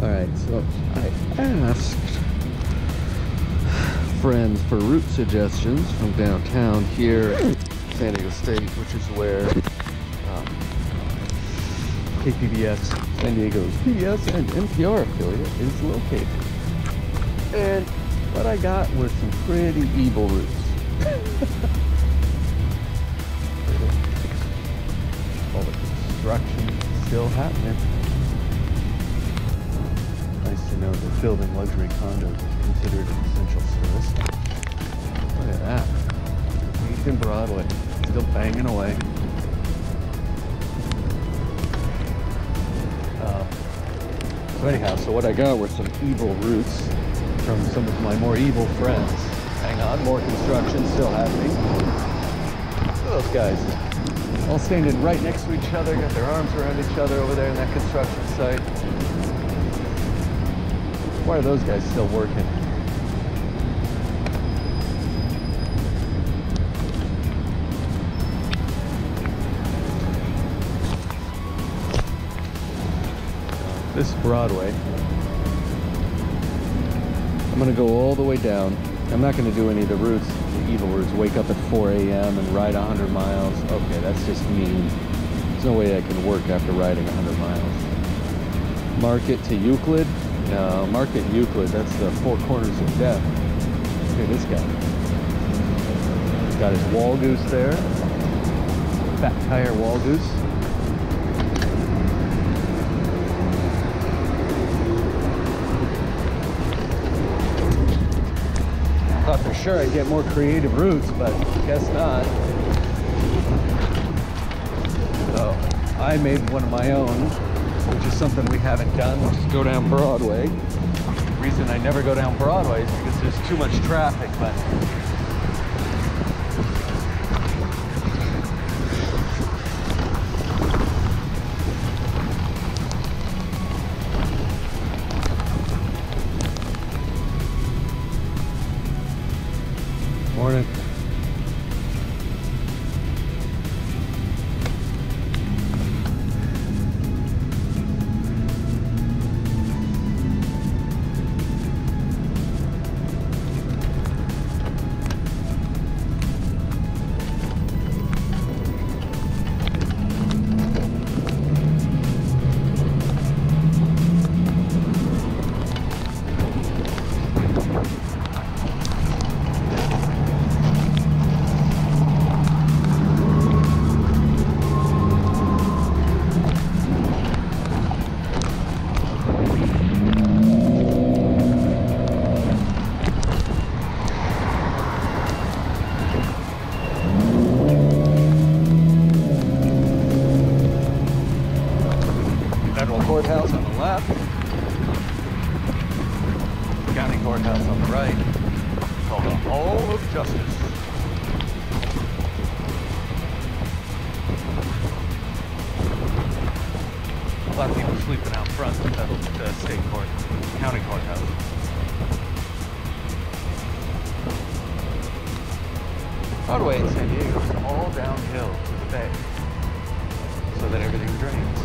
Alright, so I asked friends for route suggestions from downtown here at San Diego State, which is where KPBS, San Diego's PBS and NPR affiliate, is located. And what I got were some pretty evil routes. All the construction still happening. Nice to know that building luxury condos is considered an essential service. Look at that. Week in Broadway, still banging away. So what I got were some evil routes from some of my more evil friends. Hang on, more construction still happening. Look at those guys. All standing right next to each other, got their arms around each other over there in that construction site. Why are those guys still working? This is Broadway. I'm gonna go all the way down. I'm not going to do any of the routes, the evil routes, wake up at 4 a.m. and ride 100 miles. Okay, that's just mean. There's no way I can work after riding 100 miles. Market to Euclid? No, Market Euclid, that's the four corners of death. Look at this guy. He's got his wall goose there. Fat tire wall goose. Sure, I'd get more creative routes, but guess not. So I made one of my own, which is something we haven't done, which is go down Broadway. The reason I never go down Broadway is because there's too much traffic, but morning. Courthouse on the left, county courthouse on the right, called the Hall of Justice. A lot of people sleeping out front at the state court, county courthouse. Broadway in San Diego is all downhill to the bay, so that everything drains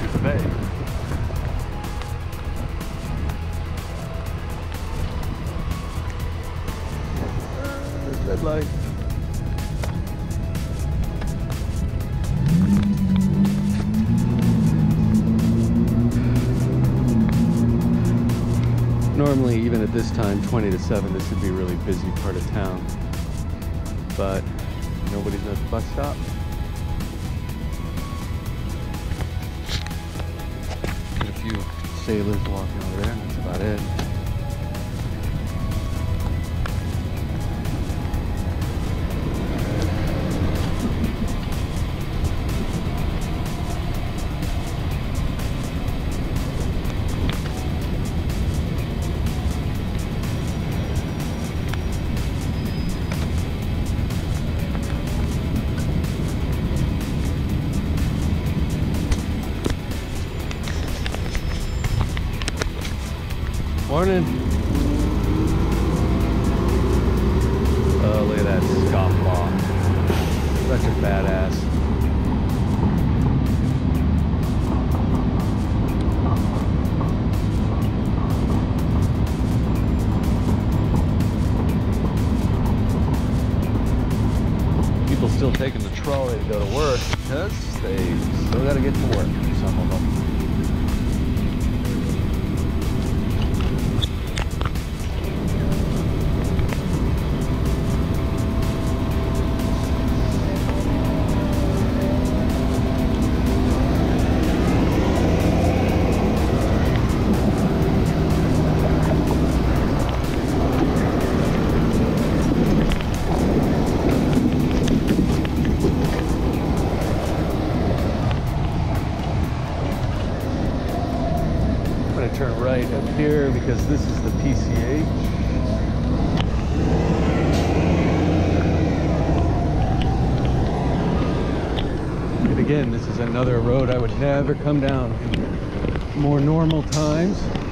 to the bay. Red light. Normally, even at this time, 20 to 7, this would be a really busy part of town. But nobody's at the bus stop. There's a few sailors walking over there, and that's about it. Morning. Oh, look at that scofflaw. Such a badass. to go to work because they still got to get to work, some of them. Turn right up here because this is the PCH. And again, this is another road I would never come down in more normal times.